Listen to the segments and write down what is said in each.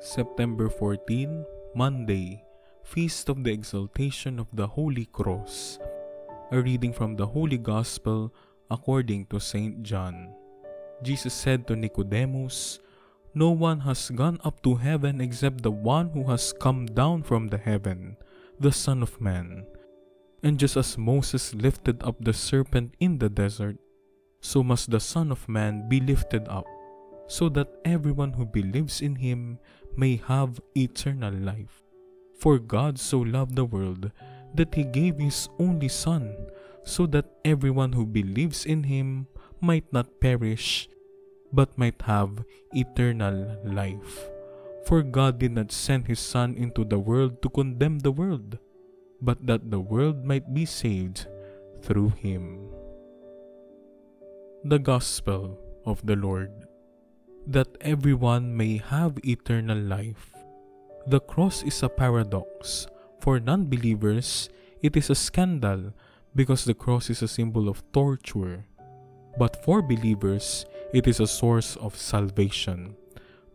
September 14, Monday, Feast of the Exaltation of the Holy Cross. A reading from the Holy Gospel according to St. John. Jesus said to Nicodemus, "No one has gone up to heaven except the one who has come down from the heaven, the Son of Man. And just as Moses lifted up the serpent in the desert, so must the Son of Man be lifted up, so that everyone who believes in him may have eternal life. For God so loved the world that he gave his only Son, so that everyone who believes in him might not perish, but might have eternal life. For God did not send his Son into the world to condemn the world, but that the world might be saved through him." The Gospel of the Lord. That everyone may have eternal life. The cross is a paradox. For non-believers, it is a scandal because the cross is a symbol of torture. But for believers, it is a source of salvation.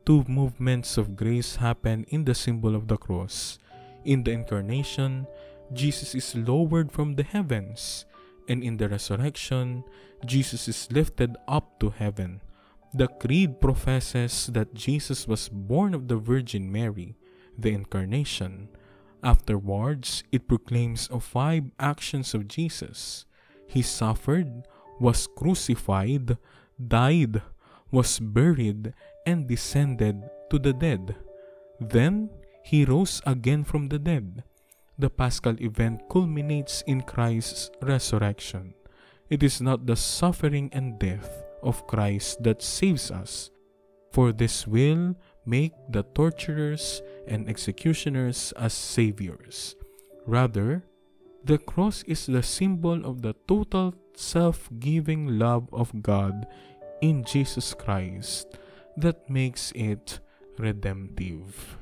Two movements of grace happen in the symbol of the cross. In the Incarnation, Jesus is lowered from the heavens, and in the Resurrection, Jesus is lifted up to heaven. The Creed professes that Jesus was born of the Virgin Mary, the Incarnation. Afterwards, it proclaims of five actions of Jesus. He suffered, was crucified, died, was buried, and descended to the dead. Then, he rose again from the dead. The Paschal event culminates in Christ's resurrection. It is not the suffering and death of Christ that saves us, for this will make the torturers and executioners as saviors. Rather, the cross is the symbol of the total self-giving love of God in Jesus Christ that makes it redemptive.